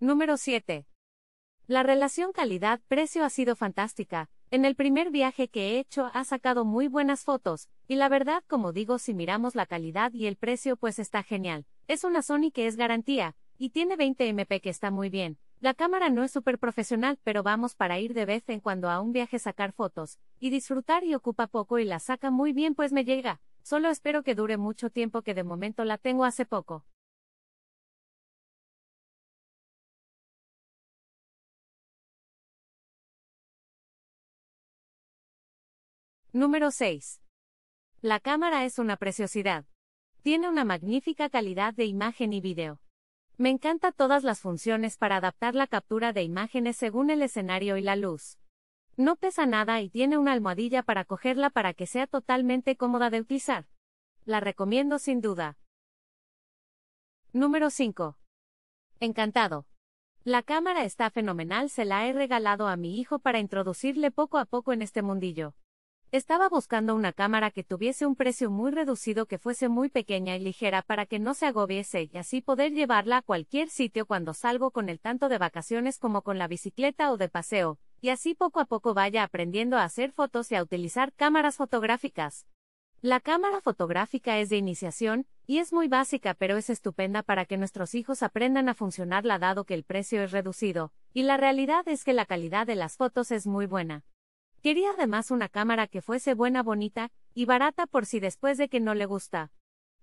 Número 7. La relación calidad-precio ha sido fantástica. En el primer viaje que he hecho ha sacado muy buenas fotos, y la verdad, como digo, si miramos la calidad y el precio, pues está genial. Es una Sony que es garantía, y tiene 20 MP que está muy bien. La cámara no es súper profesional, pero vamos para ir de vez en cuando a un viaje, sacar fotos y disfrutar, y ocupa poco y la saca muy bien, pues me llega. Solo espero que dure mucho tiempo, que de momento la tengo hace poco. Número 6. La cámara es una preciosidad. Tiene una magnífica calidad de imagen y video. Me encanta todas las funciones para adaptar la captura de imágenes según el escenario y la luz. No pesa nada y tiene una almohadilla para cogerla para que sea totalmente cómoda de utilizar. La recomiendo sin duda. Número 5. Encantado. La cámara está fenomenal, se la he regalado a mi hijo para introducirle poco a poco en este mundillo. Estaba buscando una cámara que tuviese un precio muy reducido, que fuese muy pequeña y ligera para que no se agobiese, y así poder llevarla a cualquier sitio cuando salgo con él, tanto de vacaciones como con la bicicleta o de paseo, y así poco a poco vaya aprendiendo a hacer fotos y a utilizar cámaras fotográficas. La cámara fotográfica es de iniciación, y es muy básica, pero es estupenda para que nuestros hijos aprendan a funcionarla, dado que el precio es reducido, y la realidad es que la calidad de las fotos es muy buena. Quería además una cámara que fuese buena, bonita y barata, por si después de que no le gusta.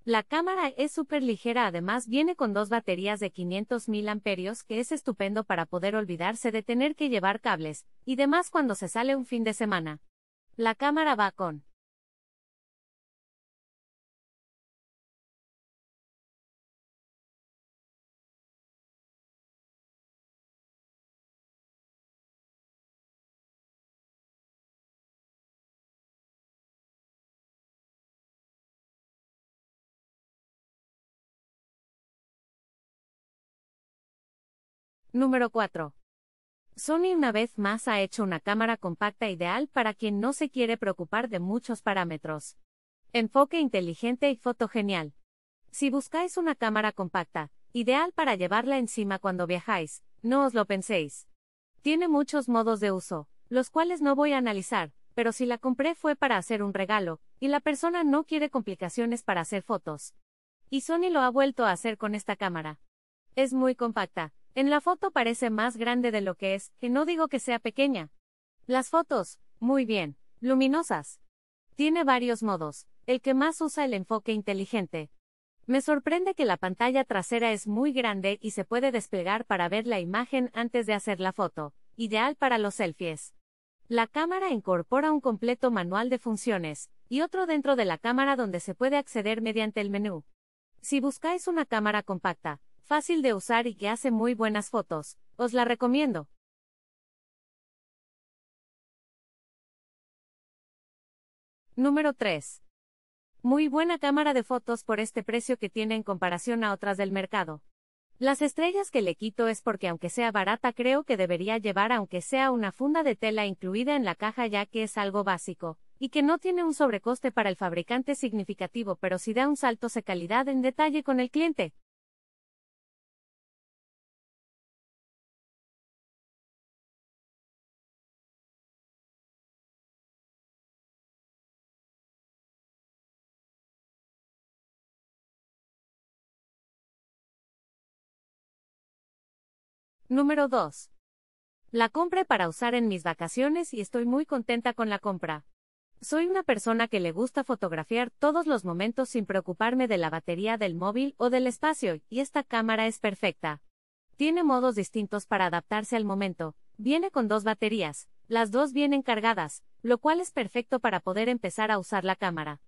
La cámara es súper ligera, además viene con dos baterías de 500 mAh, que es estupendo para poder olvidarse de tener que llevar cables y demás cuando se sale un fin de semana. La cámara va con... Número 4. Sony una vez más ha hecho una cámara compacta ideal para quien no se quiere preocupar de muchos parámetros. Enfoque inteligente y foto genial. Si buscáis una cámara compacta, ideal para llevarla encima cuando viajáis, no os lo penséis. Tiene muchos modos de uso, los cuales no voy a analizar, pero si la compré fue para hacer un regalo, y la persona no quiere complicaciones para hacer fotos. Y Sony lo ha vuelto a hacer con esta cámara. Es muy compacta. En la foto parece más grande de lo que es, que no digo que sea pequeña. Las fotos, muy bien, luminosas. Tiene varios modos, el que más usa el enfoque inteligente. Me sorprende que la pantalla trasera es muy grande y se puede desplegar para ver la imagen antes de hacer la foto, ideal para los selfies. La cámara incorpora un completo manual de funciones, y otro dentro de la cámara donde se puede acceder mediante el menú. Si buscáis una cámara compacta, fácil de usar y que hace muy buenas fotos, os la recomiendo. Número 3. Muy buena cámara de fotos por este precio que tiene en comparación a otras del mercado. Las estrellas que le quito es porque, aunque sea barata, creo que debería llevar aunque sea una funda de tela incluida en la caja, ya que es algo básico, y que no tiene un sobrecoste para el fabricante significativo, pero sí da un salto de calidad en detalle con el cliente. Número 2. La compré para usar en mis vacaciones y estoy muy contenta con la compra. Soy una persona que le gusta fotografiar todos los momentos sin preocuparme de la batería del móvil o del espacio, y esta cámara es perfecta. Tiene modos distintos para adaptarse al momento, viene con dos baterías, las dos vienen cargadas, lo cual es perfecto para poder empezar a usar la cámara.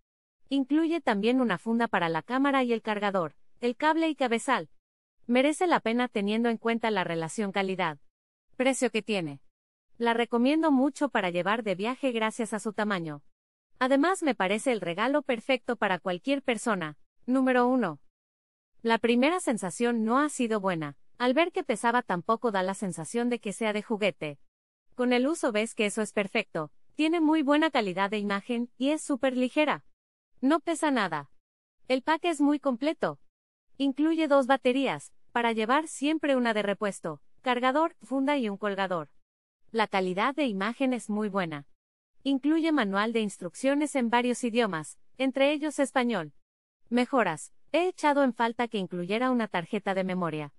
Incluye también una funda para la cámara y el cargador, el cable y cabezal. Merece la pena teniendo en cuenta la relación calidad-precio que tiene. La recomiendo mucho para llevar de viaje gracias a su tamaño. Además me parece el regalo perfecto para cualquier persona. Número 1. La primera sensación no ha sido buena. Al ver que pesaba tampoco da la sensación de que sea de juguete. Con el uso ves que eso es perfecto. Tiene muy buena calidad de imagen y es súper ligera. No pesa nada. El pack es muy completo. Incluye dos baterías, para llevar siempre una de repuesto, cargador, funda y un colgador. La calidad de imagen es muy buena. Incluye manual de instrucciones en varios idiomas, entre ellos español. Mejoras. He echado en falta que incluyera una tarjeta de memoria.